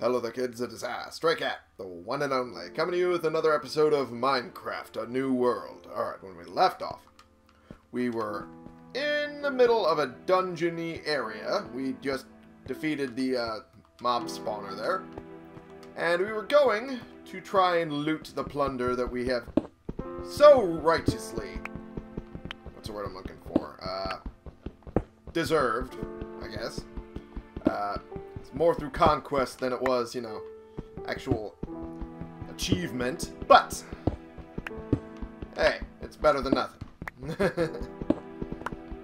Hello there kids, it is I, Stray Cat, the one and only, coming to you with another episode of Minecraft, A New World. Alright, when we left off, we were in the middle of a dungeon-y area. We just defeated the mob spawner there. And we were going to try and loot the plunder that we have so righteously... What's the word I'm looking for? Deserved, I guess. It's more through conquest than it was, you know, actual achievement. But, hey, it's better than nothing.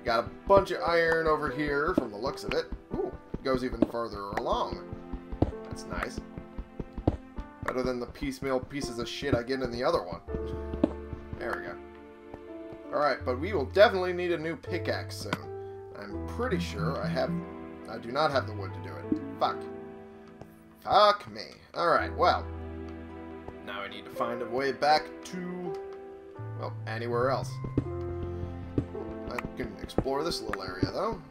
Got a bunch of iron over here from the looks of it. Ooh, it goes even further along. That's nice. Better than the piecemeal pieces of shit I get in the other one. There we go. Alright, but we will definitely need a new pickaxe soon. I'm pretty sure I do not have the wood to do it. Fuck me. Alright, well. Now I need to find a way back to... well, anywhere else. I can explore this little area, though.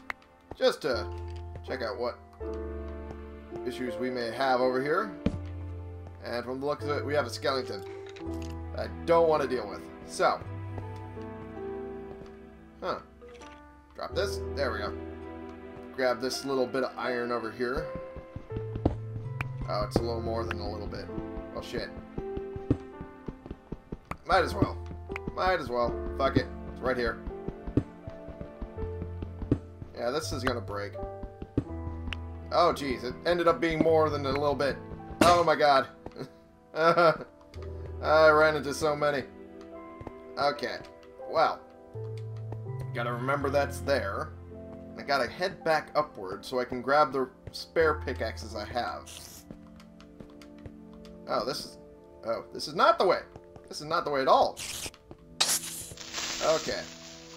Just to check out what issues we may have over here. And from the looks of it, we have a skeleton I don't want to deal with. So. Huh. Drop this. There we go. Grab this little bit of iron over here. Oh, it's a little more than a little bit. Well, shit. Might as well. Might as well. Fuck it. It's right here. Yeah, this is gonna break. Oh, jeez. It ended up being more than a little bit. Oh, my God. I ran into so many. Okay. Well. Gotta remember that's there. I gotta head back upward so I can grab the spare pickaxes I have. Oh, this is not the way. This is not the way at all. Okay.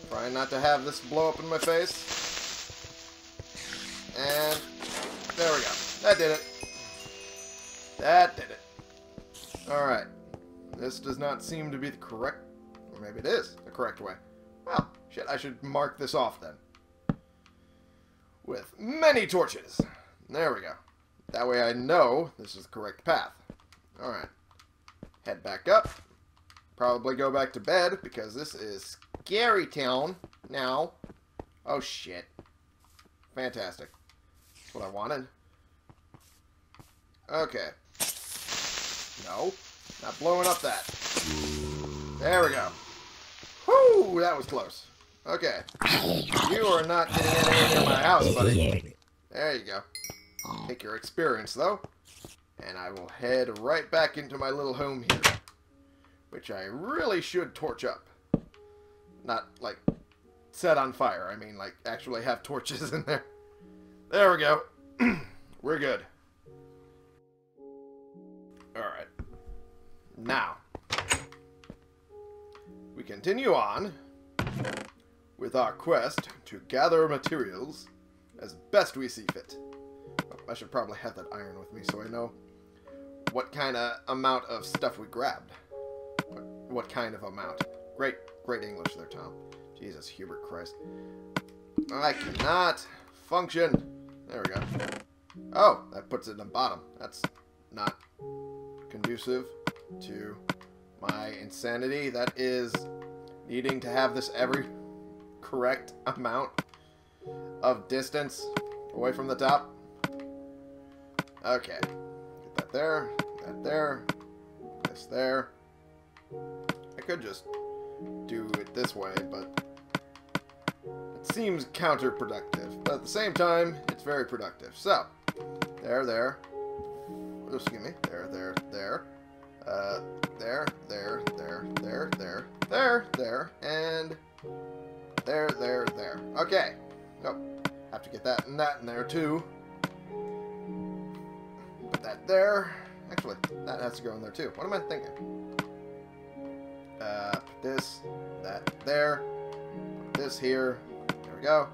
Trying not to have this blow up in my face. And there we go. That did it. That did it. Alright. This does not seem to be the correct... or maybe it is the correct way. Well, shit, I should mark this off then. With many torches. There we go. That way I know this is the correct path. Alright. Head back up. Probably go back to bed because this is scary town now. Oh shit. Fantastic. That's what I wanted. Okay. No. Not blowing up that. There we go. Whoo! That was close. Okay. You are not getting anywhere near my house, buddy. There you go. Take your experience, though. And I will head right back into my little home here. Which I really should torch up. Not, like, set on fire. I mean, like, actually have torches in there. There we go. We're good. Alright. Now. We continue on with our quest to gather materials as best we see fit. Oh, I should probably have that iron with me so I know what kind of amount of stuff we grabbed. What kind of amount. Great, great English there, Tom. Jesus, Hubert Christ. I cannot function. There we go. Oh, that puts it in the bottom. That's not conducive to my insanity. That is needing to have this every... correct amount of distance away from the top. Okay. Get that there. That there. This there. I could just do it this way, but it seems counterproductive. But at the same time, it's very productive. So, there, there. Excuse me. There, there, there. There, there, there, there, there, there, there, and... there, there, there. Okay. Nope. Have to get that and that in there, too. Put that there. Actually, that has to go in there, too. What am I thinking? Put this, that there, put this here. There we go.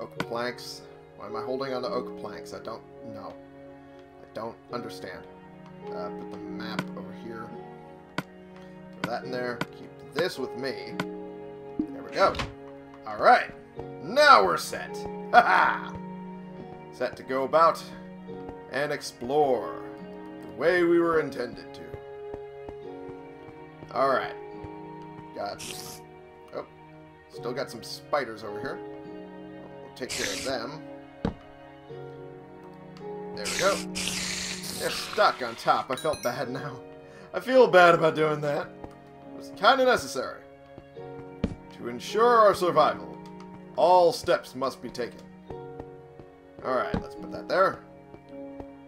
Oak planks. Why am I holding on to oak planks? I don't know. I don't understand. Put the map over here. Throw that in there. Keep this with me. There we go. Alright, now we're set. Ha ha! Set to go about and explore the way we were intended to. Alright. Got... oh, still got some spiders over here. We'll take care of them. There we go. They're stuck on top. I felt bad now. I feel bad about doing that. It was kind of necessary. To ensure our survival, all steps must be taken. Alright, let's put that there.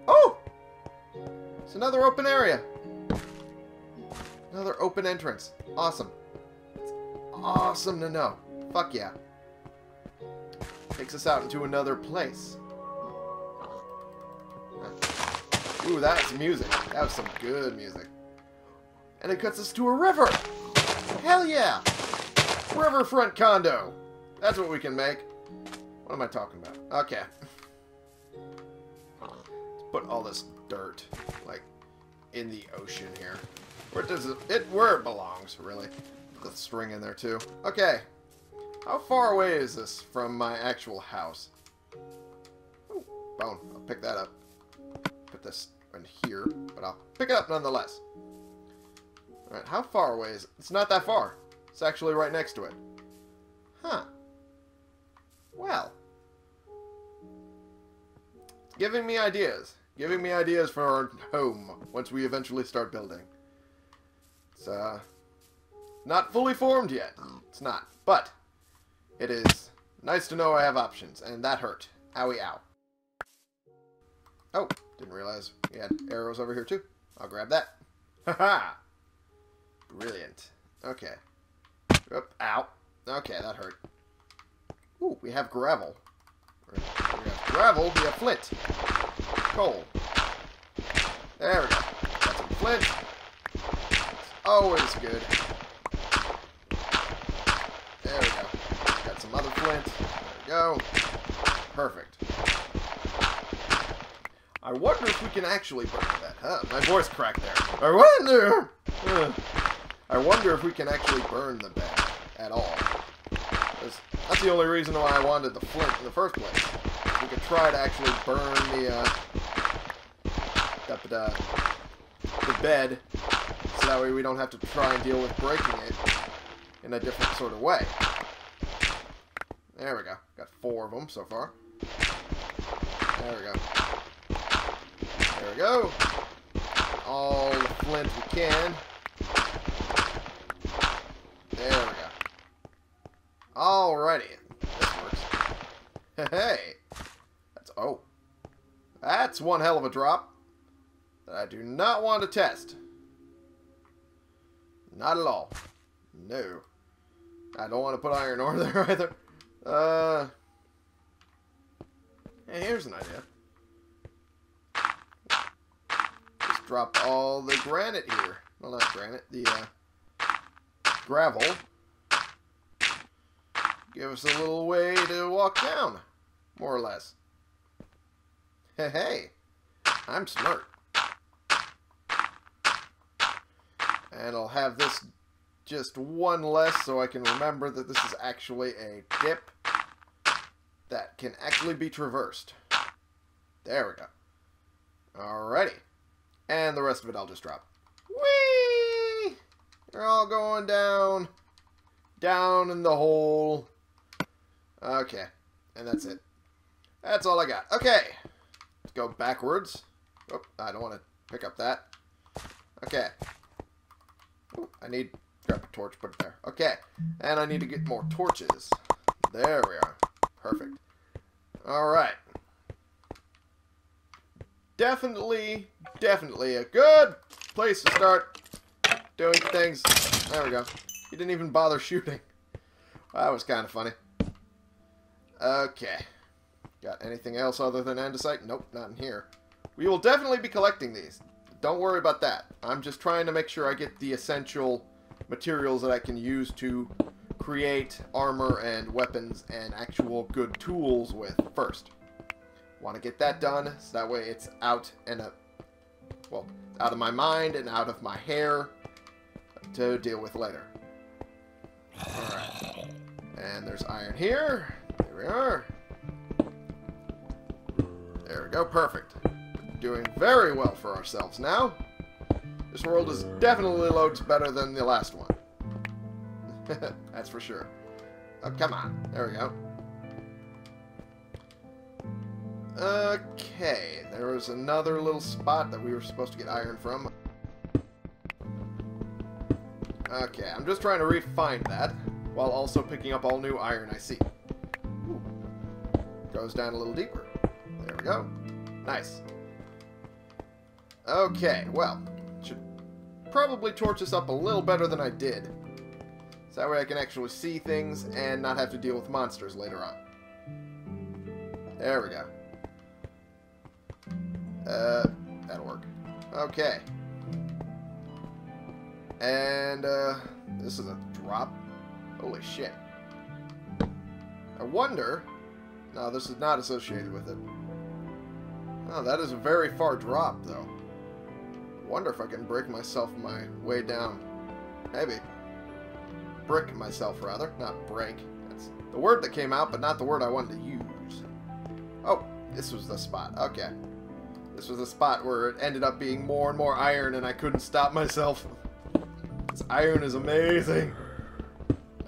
Oh! It's another open area. Another open entrance. Awesome. It's awesome to know. Fuck yeah. Takes us out into another place. Ooh, that's music. That was some good music. And it cuts us to a river! Hell yeah! Riverfront condo! That's what we can make. What am I talking about? Okay. Let's put all this dirt, like, in the ocean here. Where does it where it belongs, really. Put the string in there, too. Okay. How far away is this from my actual house? Ooh, bone. I'll pick that up. Put this in here, but I'll pick it up nonetheless. Alright, how far away is it? It's not that far. It's actually right next to it. Huh. Well. It's giving me ideas. Giving me ideas for our home once we eventually start building. It's, not fully formed yet. It's not. But it is nice to know I have options, and that hurt. Owie ow. Oh, didn't realize we had arrows over here too. I'll grab that. Haha! Brilliant. Okay. Oop, ow. Okay, that hurt. Ooh, we have gravel. We have gravel, we have flint. Coal. There we go. Got some flint. It's always good. There we go. Got some other flint. There we go. Perfect. I wonder if we can actually burn that. Huh, my voice cracked there. I wonder! I wonder if we can actually burn the bag at all. That's the only reason why I wanted the flint in the first place. We could try to actually burn the bed, so that way we don't have to try and deal with breaking it in a different sort of way. There we go. Got 4 of them so far. There we go. There we go. All the flint we can. There we go. Alrighty. This works. Hey. That's... oh. That's one hell of a drop that I do not want to test. Not at all. No. I don't want to put iron ore there either. Hey, here's an idea. Drop all the granite here. Well, not granite, the gravel. Give us a little way to walk down, more or less. Hey, hey, I'm smart. And I'll have this just one less so I can remember that this is actually a dip that can actually be traversed. There we go. Alrighty. And the rest of it I'll just drop. Whee! They're all going down. Down in the hole. Okay. And that's it. That's all I got. Okay. Let's go backwards. Oh, I don't want to pick up that. Okay. Ooh, I need to grab a torch, put it there. Okay. And I need to get more torches. There we are. Perfect. Alright. Definitely, definitely a good place to start doing things. There we go. He didn't even bother shooting. That was kind of funny. Okay. Got anything else other than andesite? Nope, not in here. We will definitely be collecting these. Don't worry about that. I'm just trying to make sure I get the essential materials that I can use to create armor and weapons and actual good tools with first. Want to get that done, so that way it's out and up, well, out of my mind and out of my hair to deal with later. Alright. And there's iron here. There we are. There we go. Perfect. doing very well for ourselves now. This world is definitely loads better than the last one. That's for sure. Oh, come on. There we go. Okay, there was another little spot that we were supposed to get iron from. Okay, I'm just trying to refine that while also picking up all new iron I see. Ooh. Goes down a little deeper. There we go. Nice. Okay, well, should probably torch this up a little better than I did. So that way I can actually see things and not have to deal with monsters later on. There we go. That'll work. Okay. And, this is a drop. Holy shit. I wonder... No, this is not associated with it. Oh, that is a very far drop, though. I wonder if I can break myself my way down. Maybe. Brick myself, rather. Not break. That's the word that came out, but not the word I wanted to use. Oh, this was the spot. Okay. This was the spot where it ended up being more and more iron, and I couldn't stop myself. This iron is amazing.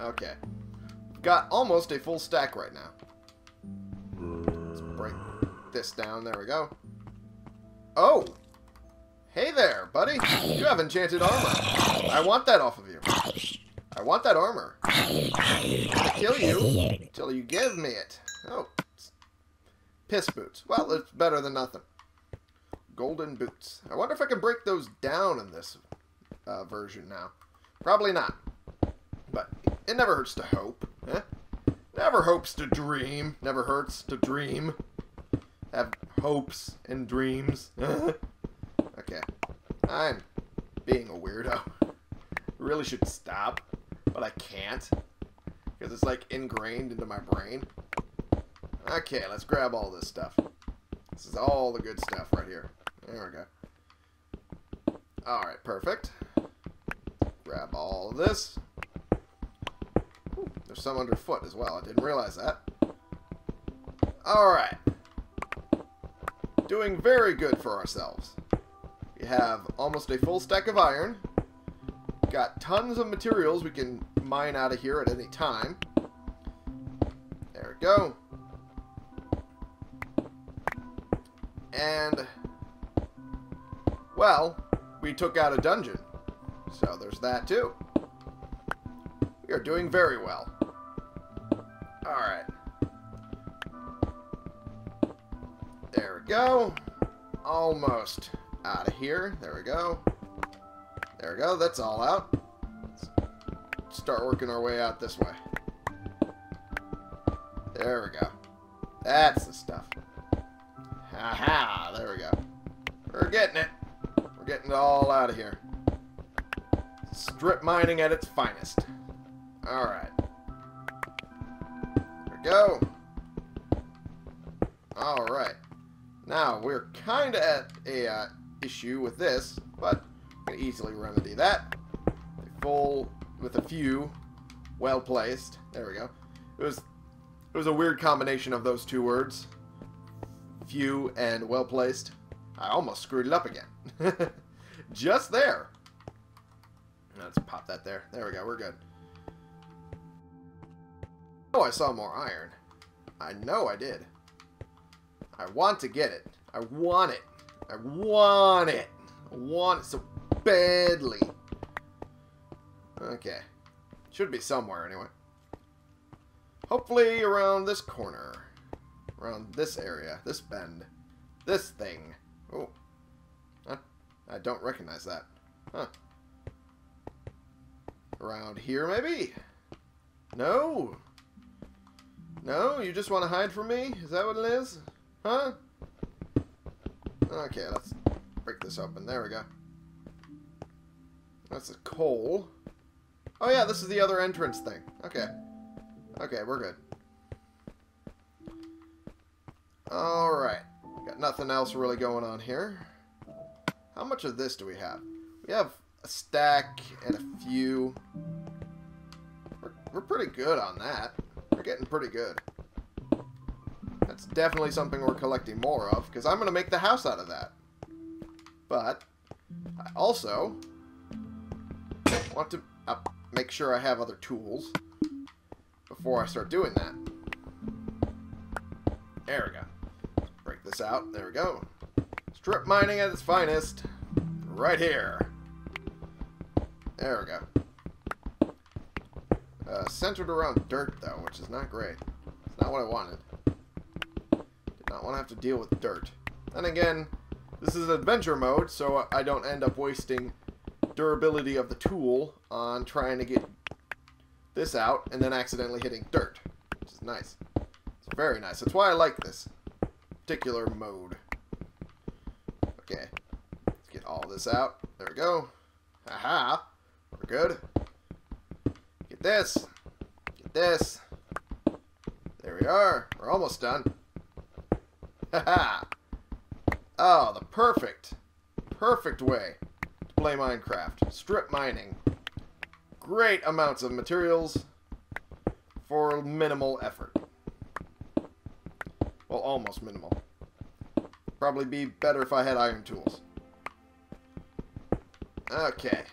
Okay. Got almost a full stack right now. Let's break this down. There we go. Oh! Hey there, buddy. You have enchanted armor. I want that off of you. I want that armor. I'm gonna kill you until you give me it. Oh. Piss boots. Well, it's better than nothing. Golden boots. I wonder if I can break those down in this version now. Probably not. But it never hurts to hope. Eh? Never hopes to dream. Never hurts to dream. Have hopes and dreams. Okay. I'm being a weirdo. Really should stop. But I can't. Because it's like ingrained into my brain. Okay, let's grab all this stuff. This is all the good stuff right here. There we go. Alright, perfect. Grab all of this. Ooh, there's some underfoot as well. I didn't realize that. Alright. Doing very good for ourselves. We have almost a full stack of iron. Got tons of materials we can mine out of here at any time. There we go. And, well, we took out a dungeon. So there's that too. We are doing very well. Alright. There we go. Almost out of here. There we go. There we go. That's all out. Let's start working our way out this way. There we go. That's the stuff. Aha! There we go. We're getting it. We're getting it all out of here. Strip mining at its finest. Alright. There we go. Alright. Now, we're kind of at a issue with this, but we can easily remedy that. A full with a few well-placed. There we go. It was a weird combination of those two words. Few and well placed. I almost screwed it up again. Just there. Let's pop that there. There we go. We're good. Oh, I saw more iron. I know I did. I want to get it. I want it. I want it. I want it so badly. Okay. Should be somewhere anyway. Hopefully around this corner. Around this area, this bend, this thing. Oh, I don't recognize that. Huh. Around here, maybe? No. No, you just want to hide from me? Is that what it is? Huh? Okay, let's break this open. There we go. That's a coal. Oh yeah, this is the other entrance thing. Okay. Okay, we're good. Alright, got nothing else really going on here. How much of this do we have? We have a stack and a few. We're pretty good on that. We're getting pretty good. That's definitely something we're collecting more of, because I'm going to make the house out of that. But I also want to make sure I have other tools before I start doing that. There we go. Let's break this out. There we go. Strip mining at its finest. Right here. There we go. Centered around dirt, though, which is not great. It's not what I wanted. Did not want to have to deal with dirt. Then again, this is adventure mode, so I don't end up wasting durability of the tool on trying to get this out and then accidentally hitting dirt, which is nice. It's very nice. That's why I like this particular mode. Okay. Let's get all this out. There we go. Haha. We're good. Get this. Get this. There we are. We're almost done. Haha. Oh, the perfect way to play Minecraft. Strip mining. Great amounts of materials for minimal effort. Well, almost minimal. Probably be better if I had iron tools. Okay.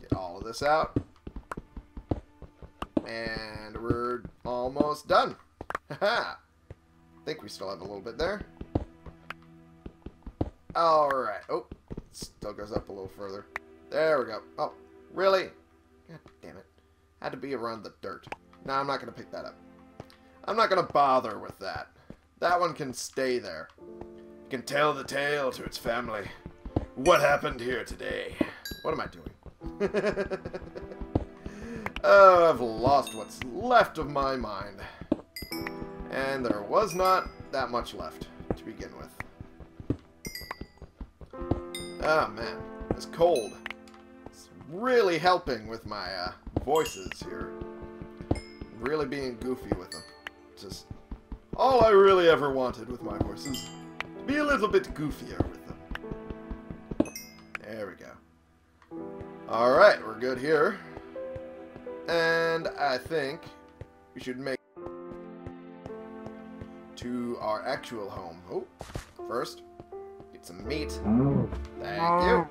Get all of this out. And we're almost done. Haha. I think we still have a little bit there. Alright. Oh, still goes up a little further. There we go. Oh, really? God damn it. Had to be around the dirt. No, I'm not going to pick that up. I'm not going to bother with that. That one can stay there. It can tell the tale to its family. What happened here today? What am I doing? I've lost what's left of my mind. And there was not that much left to begin with. Oh man, it's cold. It's really helping with my voices here. I'm really being goofy with them. Just all I really ever wanted with my voices, to be a little bit goofier with them. There we go. Alright, we're good here. And I think we should make to our actual home. Oh, first. Some meat. Thank you.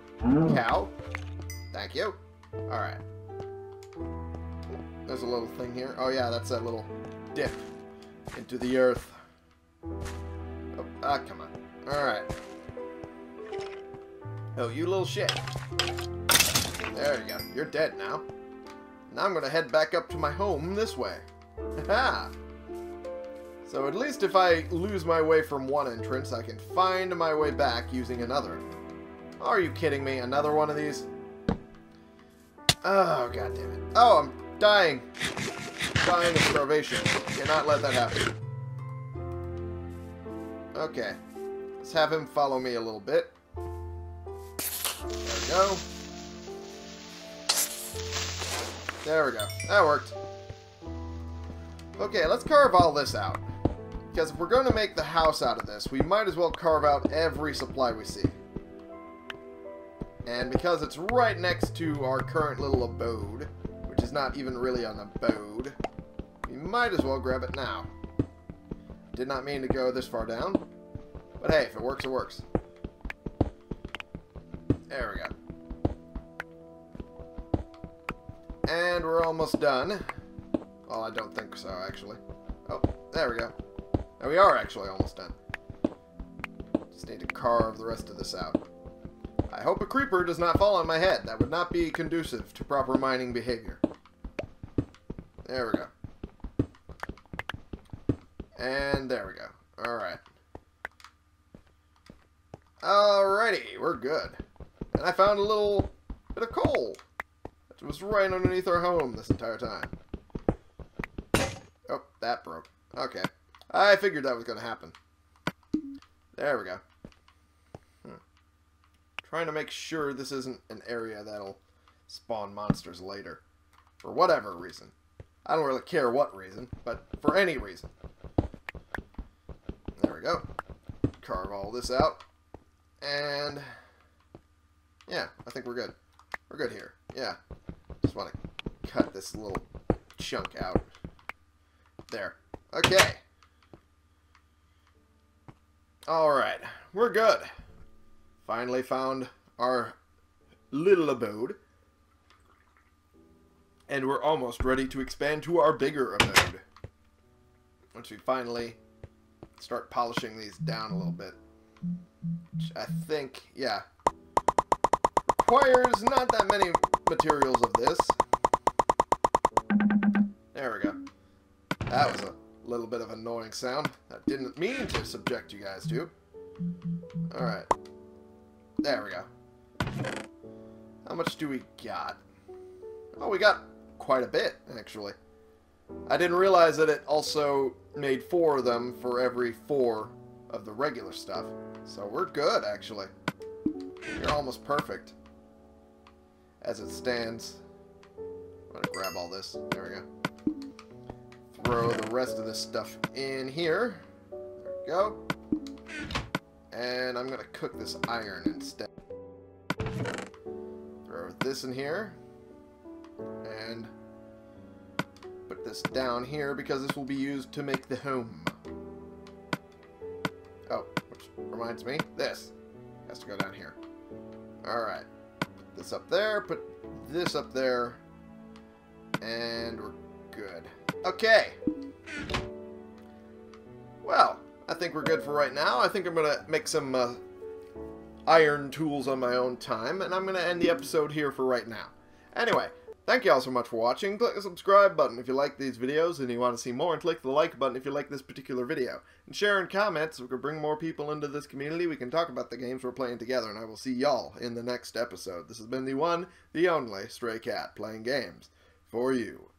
Cow. Thank you. Alright. There's a little thing here. Oh yeah, that's that little dip into the earth. Oh, ah, come on. Alright. Oh, you little shit. There you go. You're dead now. Now I'm gonna head back up to my home this way. Ha! So at least if I lose my way from one entrance, I can find my way back using another. Are you kidding me? Another one of these? Oh, god damn it. Oh, I'm dying. Dying of starvation. Cannot let that happen. Okay. Let's have him follow me a little bit. There we go. There we go. That worked. Okay, let's carve all this out. Because if we're going to make the house out of this, we might as well carve out every supply we see. And because it's right next to our current little abode, which is not even really an abode, we might as well grab it now. Did not mean to go this far down, but hey, if it works, it works. There we go. And we're almost done. Oh, I don't think so, actually. Oh, there we go. And we are actually almost done. Just need to carve the rest of this out. I hope a creeper does not fall on my head. That would not be conducive to proper mining behavior. There we go. And there we go. Alright. Alrighty, we're good. And I found a little bit of coal. That was right underneath our home this entire time. Oh, that broke. Okay. I figured that was going to happen. There we go. Trying to make sure this isn't an area that'll spawn monsters later. For whatever reason. I don't really care what reason, but for any reason. There we go. Carve all this out. And yeah, I think we're good. We're good here. Yeah. Just want to cut this little chunk out. There. Okay. Alright. We're good. Finally found our little abode. And we're almost ready to expand to our bigger abode. Once we finally start polishing these down a little bit. Which I think, yeah, requires not that many materials of this. There we go. That was a little bit of an annoying sound. I didn't mean to subject you guys to. Alright. There we go. How much do we got? Oh, we got quite a bit, actually. I didn't realize that it also made 4 of them for every 4 of the regular stuff. So we're good, actually. You're almost perfect. As it stands. I'm going to grab all this. There we go. Throw the rest of this stuff in here. There we go. And I'm going to cook this iron instead. Throw this in here. And put this down here because this will be used to make the home. Oh, which reminds me, this has to go down here. Alright. Put this up there, put this up there, and we're good. Okay. Well, I think we're good for right now. I think I'm going to make some iron tools on my own time, and I'm going to end the episode here for right now. Anyway, thank you all so much for watching. Click the subscribe button if you like these videos and you want to see more, and click the like button if you like this particular video. And share and comment so we can bring more people into this community. We can talk about the games we're playing together, and I will see y'all in the next episode. This has been the one, the only Stray Cat playing games for you.